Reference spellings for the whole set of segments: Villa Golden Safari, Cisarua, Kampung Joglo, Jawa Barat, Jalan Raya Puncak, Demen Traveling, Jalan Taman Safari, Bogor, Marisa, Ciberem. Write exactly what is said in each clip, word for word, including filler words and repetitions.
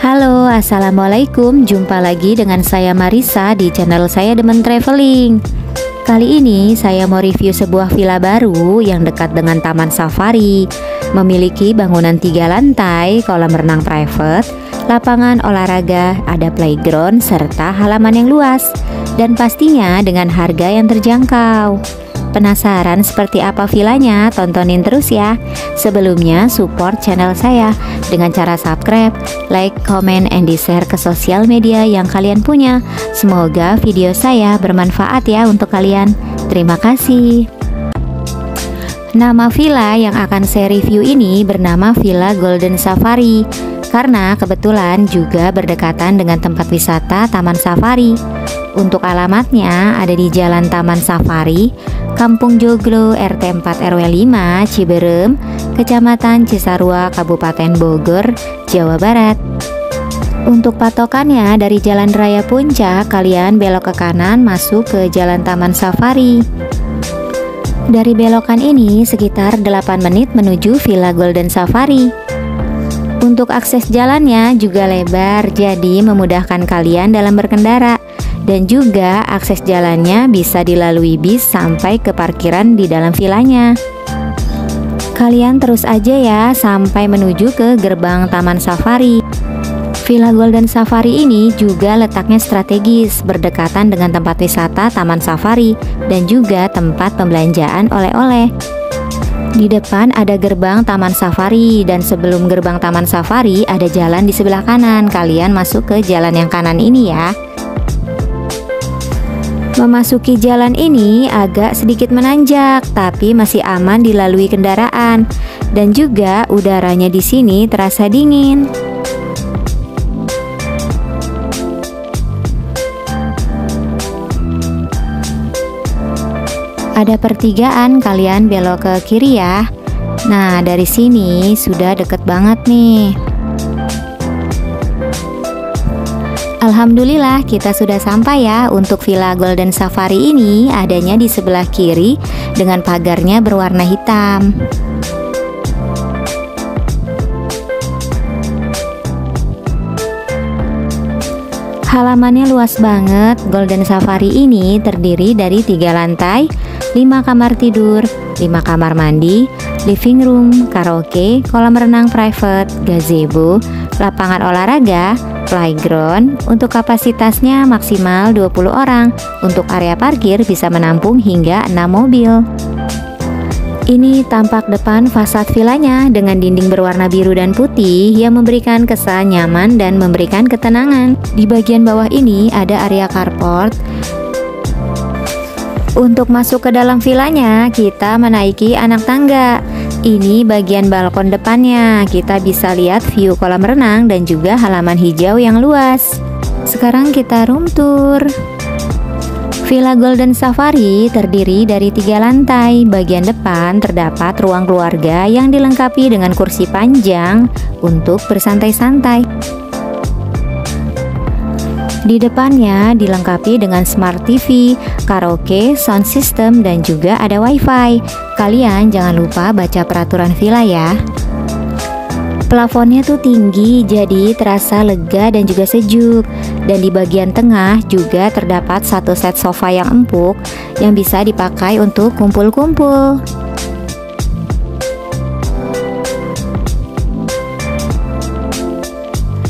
Halo, Assalamualaikum. Jumpa lagi dengan saya Marisa di channel saya Demen Traveling. Kali ini saya mau review sebuah villa baru yang dekat dengan Taman Safari. Memiliki bangunan tiga lantai, kolam renang private, lapangan olahraga, ada playground, serta halaman yang luas. Dan pastinya dengan harga yang terjangkau. Penasaran seperti apa villanya? Tontonin terus ya. Sebelumnya support channel saya dengan cara subscribe, like, comment, and di-share ke sosial media yang kalian punya. Semoga video saya bermanfaat ya untuk kalian. Terima kasih. Nama villa yang akan saya review ini bernama Villa Golden Safari karena kebetulan juga berdekatan dengan tempat wisata Taman Safari. Untuk alamatnya ada di Jalan Taman Safari, Kampung Joglo, R T empat R W lima, Ciberem, Kecamatan Cisarua, Kabupaten Bogor, Jawa Barat. Untuk patokannya dari Jalan Raya Puncak, kalian belok ke kanan masuk ke Jalan Taman Safari. Dari belokan ini sekitar delapan menit menuju Villa Golden Safari. Untuk akses jalannya juga lebar, jadi memudahkan kalian dalam berkendara. Dan juga akses jalannya bisa dilalui bis sampai ke parkiran di dalam villanya. Kalian terus aja ya sampai menuju ke gerbang Taman Safari. Villa Golden Safari ini juga letaknya strategis, berdekatan dengan tempat wisata Taman Safari dan juga tempat pembelanjaan oleh-oleh. Di depan ada gerbang Taman Safari dan sebelum gerbang Taman Safari ada jalan di sebelah kanan. Kalian masuk ke jalan yang kanan ini ya. Memasuki jalan ini agak sedikit menanjak tapi masih aman dilalui kendaraan dan juga udaranya di sini terasa dingin. Ada pertigaan, kalian belok ke kiri ya. Nah, dari sini sudah deket banget nih. Alhamdulillah kita sudah sampai ya. Untuk Villa Golden Safari ini adanya di sebelah kiri dengan pagarnya berwarna hitam. Halamannya luas banget. Golden Safari ini terdiri dari tiga lantai, lima kamar tidur, lima kamar mandi, living room, karaoke, kolam renang private, gazebo, lapangan olahraga, playground. Untuk kapasitasnya maksimal dua puluh orang. Untuk area parkir bisa menampung hingga enam mobil. Ini tampak depan fasad villanya dengan dinding berwarna biru dan putih yang memberikan kesan nyaman dan memberikan ketenangan. Di bagian bawah ini ada area carport. Untuk masuk ke dalam villanya, kita menaiki anak tangga. Ini bagian balkon depannya. Kita bisa lihat view kolam renang dan juga halaman hijau yang luas. Sekarang kita room tour. Villa Golden Safari terdiri dari tiga lantai. Bagian depan terdapat ruang keluarga yang dilengkapi dengan kursi panjang untuk bersantai-santai. Di depannya dilengkapi dengan smart T V, karaoke, sound system, dan juga ada wifi. Kalian jangan lupa baca peraturan villa ya. Plafonnya tuh tinggi jadi terasa lega dan juga sejuk. Dan di bagian tengah juga terdapat satu set sofa yang empuk yang bisa dipakai untuk kumpul-kumpul.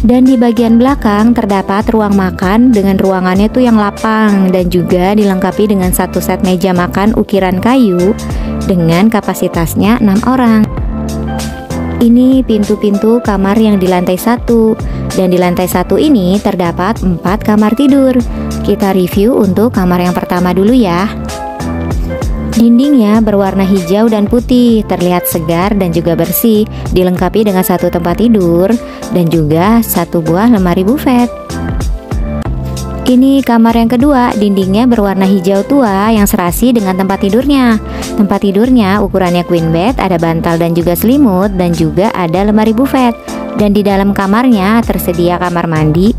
Dan di bagian belakang terdapat ruang makan dengan ruangannya tuh yang lapang dan juga dilengkapi dengan satu set meja makan ukiran kayu dengan kapasitasnya enam orang. Ini pintu-pintu kamar yang di lantai satu. Dan di lantai satu ini terdapat empat kamar tidur. Kita review untuk kamar yang pertama dulu ya. Dindingnya berwarna hijau dan putih, terlihat segar dan juga bersih. Dilengkapi dengan satu tempat tidur dan juga satu buah lemari buffet. Ini kamar yang kedua, dindingnya berwarna hijau tua yang serasi dengan tempat tidurnya. Tempat tidurnya ukurannya queen bed, ada bantal dan juga selimut, dan juga ada lemari buffet. Dan di dalam kamarnya tersedia kamar mandi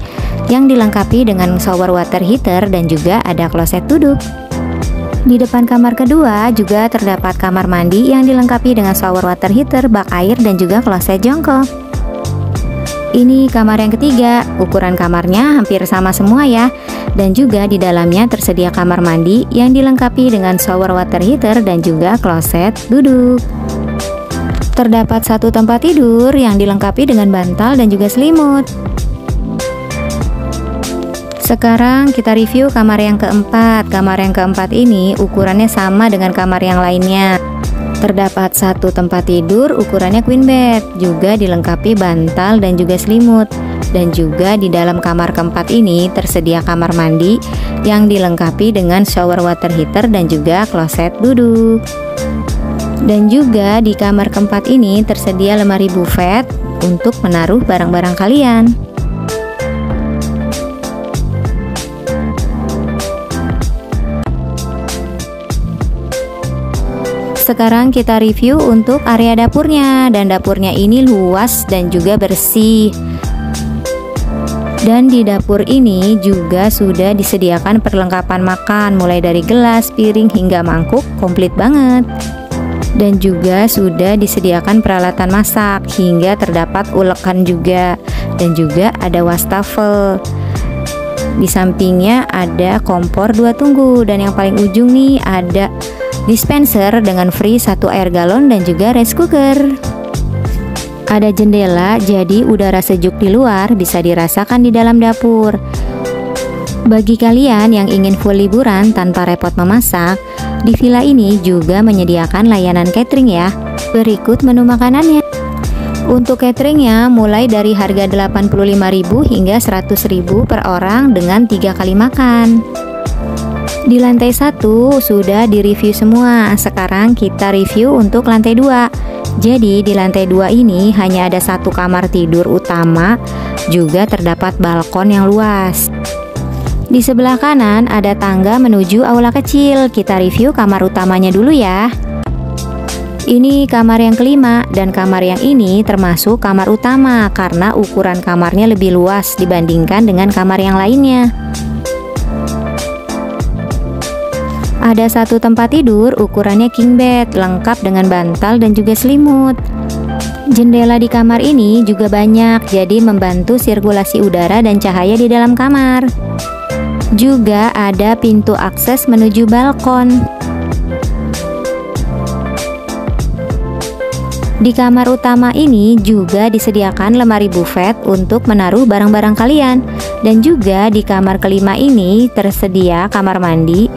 yang dilengkapi dengan shower water heater dan juga ada kloset duduk. Di depan kamar kedua juga terdapat kamar mandi yang dilengkapi dengan shower water heater, bak air, dan juga kloset jongkok. Ini kamar yang ketiga, ukuran kamarnya hampir sama semua ya. Dan juga di dalamnya tersedia kamar mandi yang dilengkapi dengan shower water heater dan juga kloset duduk. Terdapat satu tempat tidur yang dilengkapi dengan bantal dan juga selimut. Sekarang kita review kamar yang keempat. Kamar yang keempat ini ukurannya sama dengan kamar yang lainnya. Terdapat satu tempat tidur ukurannya queen bed, juga dilengkapi bantal dan juga selimut. Dan juga di dalam kamar keempat ini tersedia kamar mandi yang dilengkapi dengan shower water heater dan juga kloset duduk. Dan juga di kamar keempat ini tersedia lemari buffet untuk menaruh barang-barang kalian. Sekarang kita review untuk area dapurnya. Dan dapurnya ini luas dan juga bersih. Dan di dapur ini juga sudah disediakan perlengkapan makan, mulai dari gelas, piring, hingga mangkuk, komplit banget. Dan juga sudah disediakan peralatan masak, hingga terdapat ulekan juga. Dan juga ada wastafel. Di sampingnya ada kompor dua tungku. Dan yang paling ujung nih ada dispenser dengan free satu air galon dan juga rice cooker. Ada jendela, jadi udara sejuk di luar bisa dirasakan di dalam dapur. Bagi kalian yang ingin full liburan tanpa repot memasak, di villa ini juga menyediakan layanan catering ya. Berikut menu makanannya. Untuk cateringnya mulai dari harga delapan puluh lima ribu rupiah hingga seratus ribu rupiah per orang dengan tiga kali makan. Di lantai satu sudah direview semua. Sekarang kita review untuk lantai dua. Jadi di lantai dua ini hanya ada satu kamar tidur utama, juga terdapat balkon yang luas. Di sebelah kanan ada tangga menuju aula kecil. Kita review kamar utamanya dulu ya. Ini kamar yang kelima, dan kamar yang ini termasuk kamar utama karena ukuran kamarnya lebih luas dibandingkan dengan kamar yang lainnya. Ada satu tempat tidur ukurannya king bed, lengkap dengan bantal dan juga selimut. Jendela di kamar ini juga banyak, jadi membantu sirkulasi udara dan cahaya di dalam kamar. Juga ada pintu akses menuju balkon. Di kamar utama ini juga disediakan lemari buffet untuk menaruh barang-barang kalian. Dan juga di kamar kelima ini tersedia kamar mandi.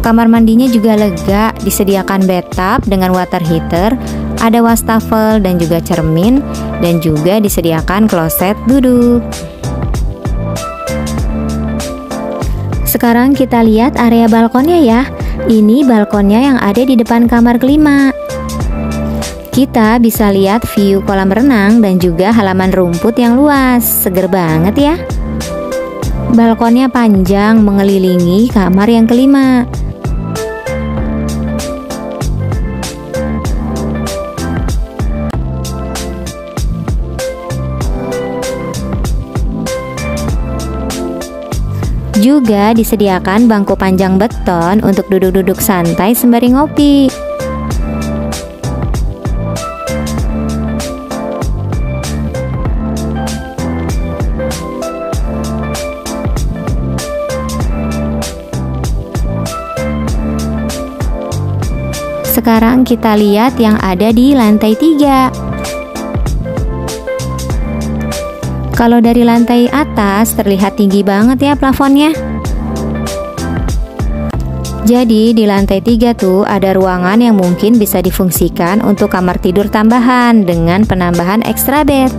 Kamar mandinya juga lega, disediakan bathtub dengan water heater, ada wastafel dan juga cermin, dan juga disediakan kloset duduk. Sekarang kita lihat area balkonnya ya. Ini balkonnya yang ada di depan kamar kelima. Kita bisa lihat view kolam renang dan juga halaman rumput yang luas. Seger banget ya. Balkonnya panjang mengelilingi kamar yang kelima. Juga disediakan bangku panjang beton untuk duduk-duduk santai sembari ngopi. Sekarang kita lihat yang ada di lantai tiga. Kalau dari lantai atas terlihat tinggi banget ya plafonnya. Jadi di lantai tiga tuh ada ruangan yang mungkin bisa difungsikan untuk kamar tidur tambahan dengan penambahan extra bed.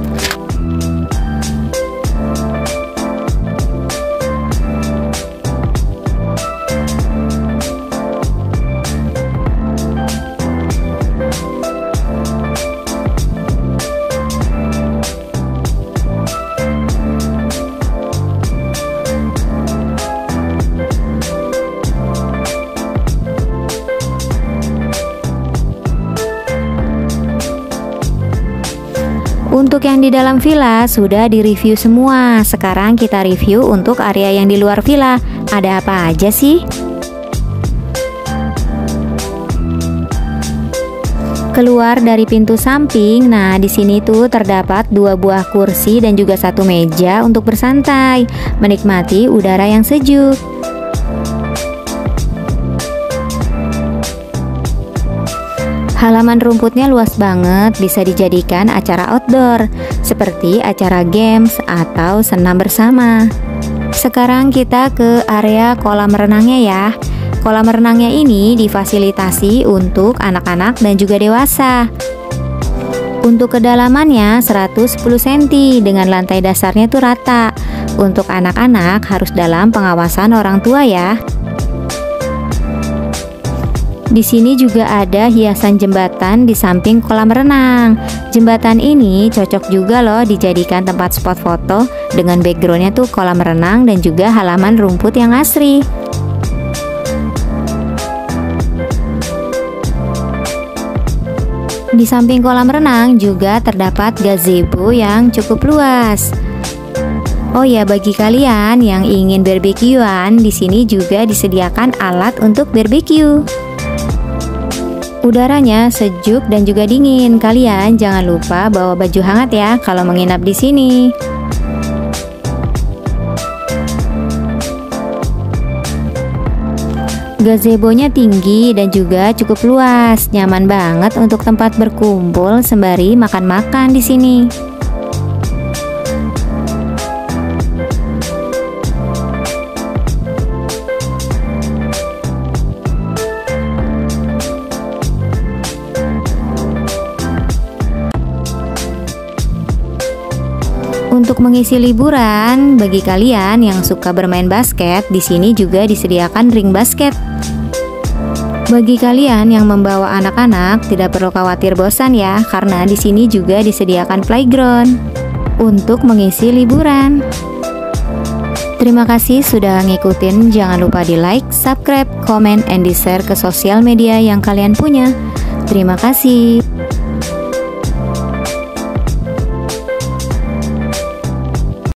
Untuk yang di dalam villa sudah direview semua. Sekarang kita review untuk area yang di luar villa. Ada apa aja sih? keluar dari pintu samping, nah di sini tuh terdapat dua buah kursi dan juga satu meja untuk bersantai, menikmati udara yang sejuk. Halaman rumputnya luas banget, bisa dijadikan acara outdoor, seperti acara games atau senam bersama. Sekarang kita ke area kolam renangnya ya. Kolam renangnya ini difasilitasi untuk anak-anak dan juga dewasa. Untuk kedalamannya seratus sepuluh sentimeter dengan lantai dasarnya tuh rata. Untuk anak-anak harus dalam pengawasan orang tua ya. Di sini juga ada hiasan jembatan di samping kolam renang. Jembatan ini cocok juga loh dijadikan tempat spot foto dengan backgroundnya tuh kolam renang dan juga halaman rumput yang asri. Di samping kolam renang juga terdapat gazebo yang cukup luas. Oh ya, bagi kalian yang ingin barbekyuan, di sini juga disediakan alat untuk barbekyu. Udaranya sejuk dan juga dingin. Kalian jangan lupa bawa baju hangat ya kalau menginap di sini. Gazebonya tinggi dan juga cukup luas, nyaman banget untuk tempat berkumpul sembari makan-makan di sini. Untuk mengisi liburan, bagi kalian yang suka bermain basket, di sini juga disediakan ring basket. Bagi kalian yang membawa anak-anak, tidak perlu khawatir bosan ya, karena di sini juga disediakan playground untuk mengisi liburan. Terima kasih sudah ngikutin, jangan lupa di like, subscribe, comment, and di share ke sosial media yang kalian punya. Terima kasih.